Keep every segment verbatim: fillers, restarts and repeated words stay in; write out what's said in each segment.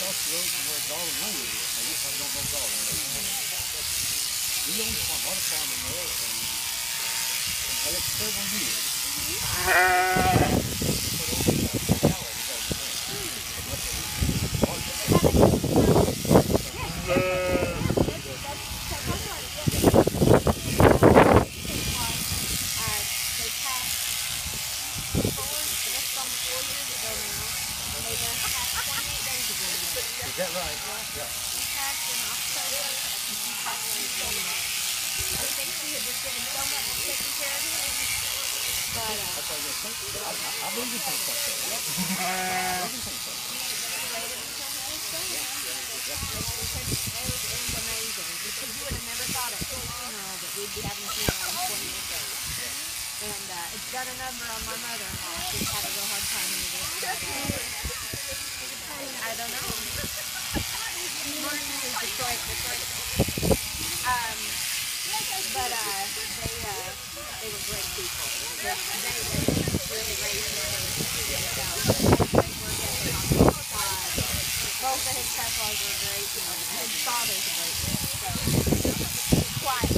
across the road from where Garland Road is. I guess I don't know Garland Road. We owned a lot of farming there, and I left several years. Is that right? Yeah. We passed in October, and we passed in January. I think we had just given so much and taken care of him. But, uh... I believe in things like that. I believe in things like that. We waited until he was done. It was amazing, because you would have never thought at his funeral that we'd be having a funeral in twenty years. And, uh, it's done a number on my mother-in-law. She's had a real hard time with it. I don't know. Martin is Detroit, Detroit. Um, but uh, they uh, they were great people. They, they really raised me. Both of his stepfathers were great. You know, his father's a great man. So he's quiet.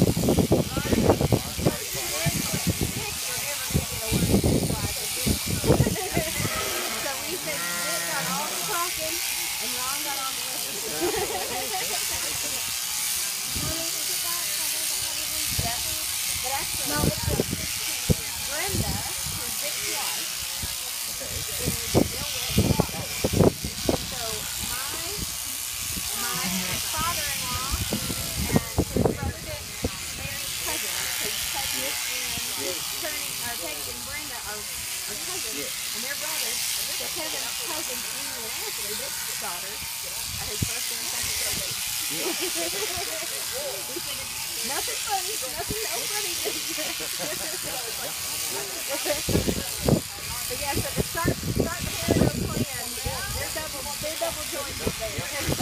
But yeah, so the start, start the hair of the plan, they're double, they're double jointed there.